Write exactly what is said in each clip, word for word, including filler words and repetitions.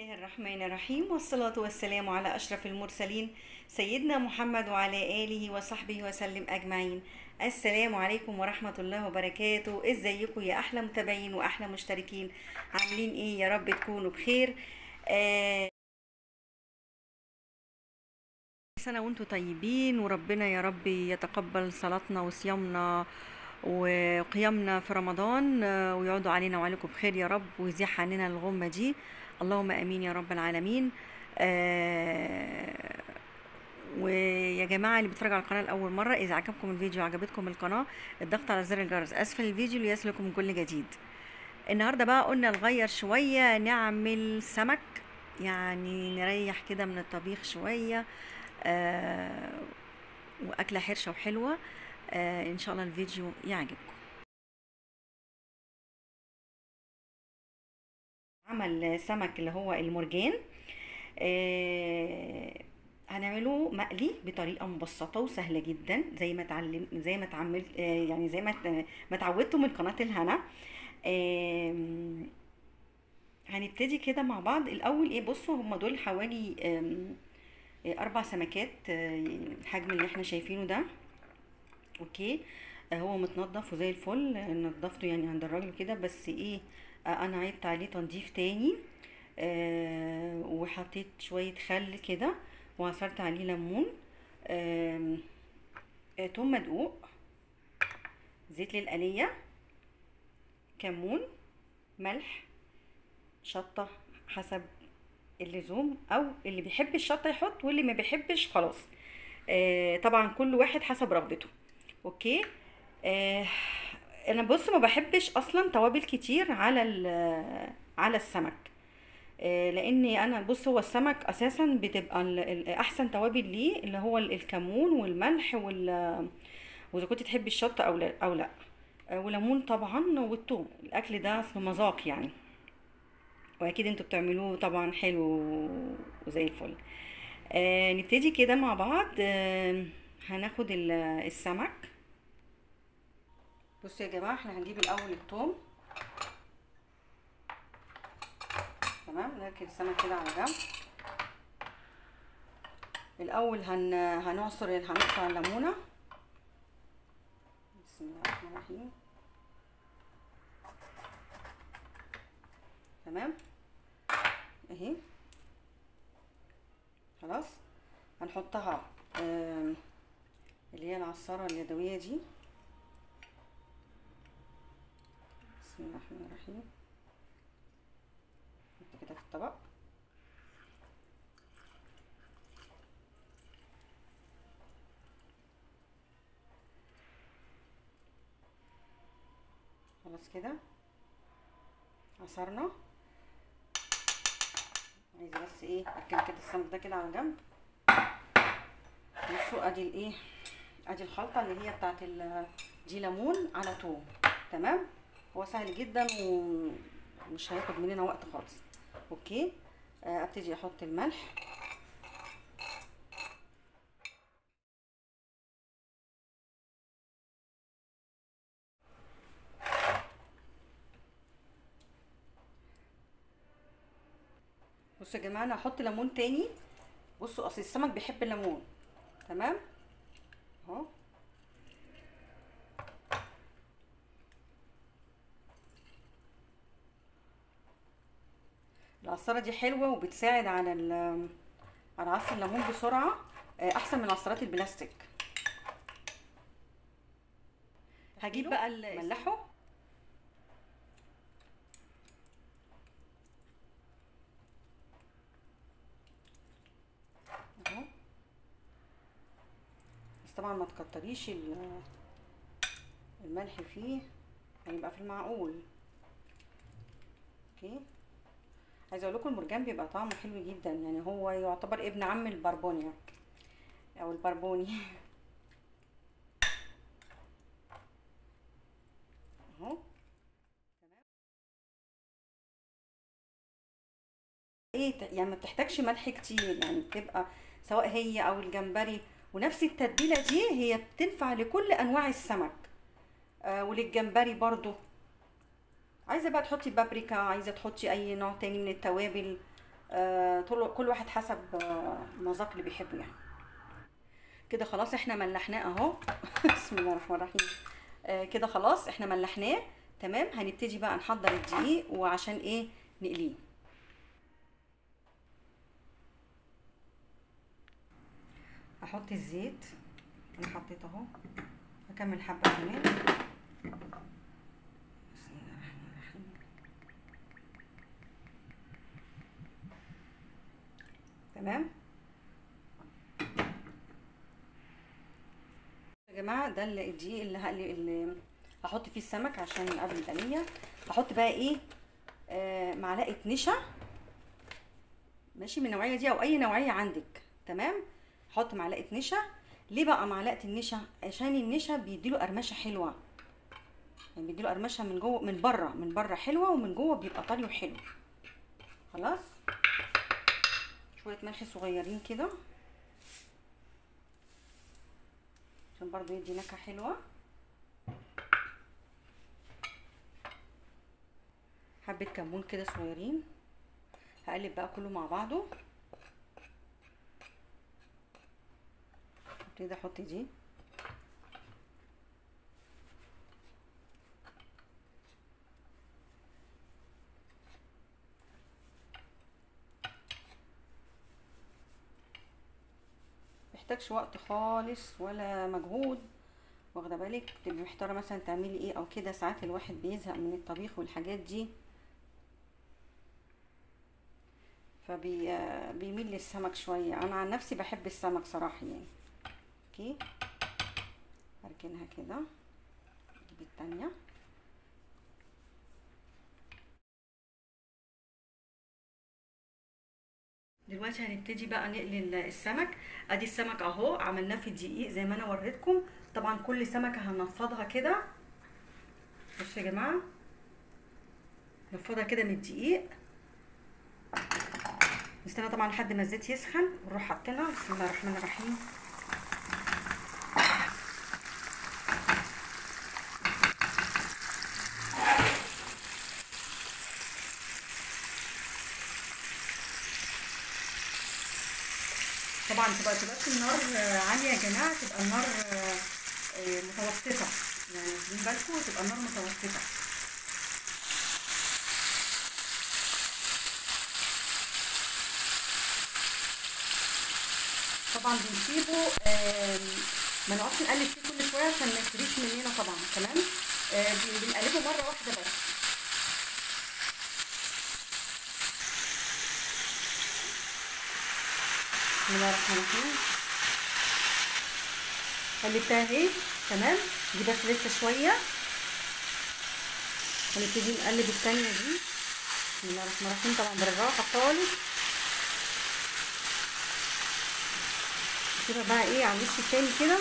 الله الرحمن الرحيم، والصلاة والسلام على أشرف المرسلين سيدنا محمد وعلى آله وصحبه وسلم أجمعين. السلام عليكم ورحمة الله وبركاته. ازيكم يا أحلى متابعين وأحلى مشتركين؟ عاملين ايه؟ يا رب تكونوا بخير. آه سنة وانتم طيبين، وربنا يا رب يتقبل صلاتنا وصيامنا وقيامنا في رمضان ويعودوا علينا وعليكم بخير يا رب، ويزيح عننا الغمة دي، اللهم امين يا رب العالمين. آه ويا جماعه اللي بتتفرجوا على القناه لاول مره، اذا عجبكم الفيديو وعجبتكم القناه الضغط على زر الجرس اسفل الفيديو ليصلكم كل جديد. النهارده بقى قلنا نغير شويه، نعمل سمك، يعني نريح كده من الطبيخ شويه، آه واكله حرشه وحلوه. آه ان شاء الله الفيديو يعجبكم. عمل سمك اللي هو المرجان، آه هنعمله مقلي بطريقه مبسطه وسهله جدا، زي ما اتعلم زي ما اتعملت آه يعني زي ما ما اتعودتوا من قناه الهنا. آه هنبتدي كده مع بعض. الاول ايه، بصوا هم دول حوالي آه اربع سمكات، آه الحجم اللي احنا شايفينه ده. اوكي، آه هو متنضف وزي الفل، آه نضفته يعني عند الراجل كده، بس ايه انا عيدت عليه تنظيف تاني، أه وحطيت شويه خل كده، وعصرت عليه ليمون، أه أه توم مدقوق، زيت للقليه، كمون، ملح، شطه حسب اللزوم، او اللي بيحب الشطه يحط واللي ما بيحبش خلاص، أه طبعا كل واحد حسب رغبته. اوكي، أه انا بص ما بحبش اصلا توابل كتير على على السمك، لان انا بص هو السمك اساسا بتبقى احسن توابل ليه اللي هو الكمون والملح وال واذا كنت تحبي الشطه او لا او لا وليمون طبعا والثوم. الاكل ده اصل مذاق يعني، واكيد انتوا بتعملوه طبعا حلو وزي الفل. آه نبتدي كده مع بعض. آه هناخد السمك. بصوا يا جماعه احنا هنجيب الاول الثوم، تمام، نركب السمك كده على جنب. الاول هن... هنعصر هنقطع الليمونه، بسم الله الرحمن الرحيم، تمام اهي خلاص. هنحطها آه... اللي هي العصاره اليدويه دي، بسم الله الرحمن الرحيم، نحط كده في الطبق. خلاص كده عصرنا. عايزه بس ايه اركن كده السمك ده كده على جنب. بصوا ادي الايه، ادي الخلطه اللي هي بتاعت دي، ليمون على توم، تمام، هو سهل جدا ومش هياخد مننا وقت خالص. اوكي، ابتدي احط الملح، بصوا يا جماعه انا هحط ليمون تاني، بصوا اصل السمك بيحب الليمون، تمام اهو، العصاره دي حلوه وبتساعد على على عصر الليمون بسرعه، احسن من عصارات البلاستيك. هجيب بقى الملحه، بس طبعا ما تكتريش الملح فيه، هيبقى يعني في المعقول. اوكي، عايزه اقول لكم المرجان بيبقى طعمه حلو جدا، يعني هو يعتبر ابن عم البربونيا او البربوني اهو، تمام. ايه يعني ما بتحتاجش ملح كتير، يعني بتبقى سواء هي او الجمبري، ونفس التتبيله دي هي بتنفع لكل انواع السمك، آه وللجمبري برضو. عايزه بقى تحطي بابريكا، عايزه تحطي اي نوع تاني من التوابل، كل واحد حسب المذاق اللي بيحبه يعني. كده خلاص احنا ملحناه اهو. بسم الله الرحمن الرحيم. آه كده خلاص احنا ملحناه تمام. هنبتدي بقى نحضر الدقيق وعشان ايه نقليه. هحط الزيت، انا حطيت اهو، هكمل حبه كمان. بسم الله الرحمن الرحيم. تمام يا جماعه، ده الدقيق اللي هقلي اللي هحط فيه السمك عشان قبل القليه. هحط بقى ايه آه معلقه نشا، ماشي، من النوعيه دي او اي نوعيه عندك. تمام، هحط معلقه نشا. ليه بقى معلقه النشا؟ عشان النشا بيديله قرمشه حلوه، يعني بيديله قرمشه من جوه، من بره من بره حلوه، ومن جوه بيبقى طري وحلو. خلاص، شويه ملح صغيرين كده عشان برضو يدي نكهه حلوه. حبه كمون كده صغيرين. هقلب بقى كله مع بعضه. ابتدي احط دي محتاجش وقت خالص ولا مجهود، واخده بالك؟ تبقي محتاره مثلا تعملي ايه او كده، ساعات الواحد بيزهق من الطبيخ والحاجات دي فبيميل للسمك شويه. انا عن نفسي بحب السمك صراحه يعني. اوكي، هركنها كده، اجيب التانيه. دلوقتي هنبتدي بقى نقلي السمك. ادي السمك اهو، عملناه في دقيق زي ما انا وريتكم. طبعا كل سمكه هنفضها كده، بصوا يا جماعه، نفضها كده من الدقيق، نستنى طبعا لحد ما الزيت يسخن ونروح حاطينها. بسم الله الرحمن الرحيم. طبعا تبقى تبقاش النار عاليه يا جماعه، تبقى النار متوسطه يعني، خدوا بالكم تبقى النار متوسطه. طبعا بنسيبه ما نقعدش نقلب فيه كل شويه عشان ما يتريش مننا طبعا. تمام، بنقلبه مره واحده بس. بسم الله الرحمن الرحيم. قلبتها اهي تمام، دي بس لسه شويه. هنبتدي نقلب التانيه دي. بسم الله الرحمن الرحيم، طبعا بالراحه خالص. نسيبها بقى ايه على الوش التاني كده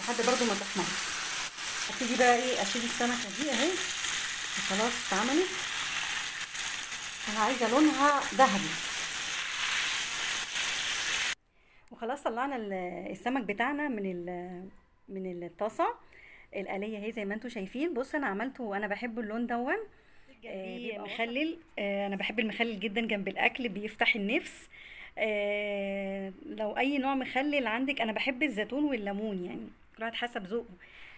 لحد برضو ما تحمر. هبتدي بقى ايه اشيل السمكه دي اهي، خلاص اتعملت. انا عايزه لونها ذهبي. وخلاص طلعنا السمك بتاعنا من من الطاسه. القليه اهي زي ما انتم شايفين. بص، انا عملته وانا بحب اللون دون، بيبقى مخلل. انا بحب المخلل جدا جنب الاكل، بيفتح النفس. لو اي نوع مخلل عندك، انا بحب الزيتون والليمون يعني، كل واحد حسب ذوقه.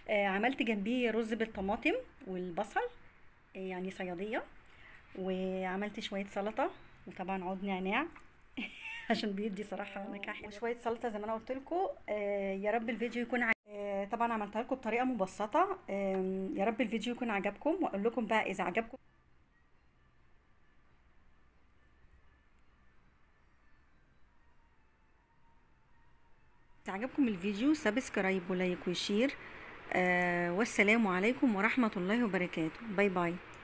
عملت جنبيه رز بالطماطم والبصل يعني صياديه، وعملت شويه سلطه، وطبعا عود نعناع عشان بيدي صراحه نكهه حلوه، وشويه سلطه زي ما انا قلت لكم. آه يا رب الفيديو يكون عجبكم. آه طبعا عملتها لكم بطريقه مبسطه. آه يا رب الفيديو يكون عجبكم، واقول لكم بقى اذا عجبكم اذا عجبكم الفيديو سبسكرايب ولايك وشير. آه والسلام عليكم ورحمه الله وبركاته. باي باي.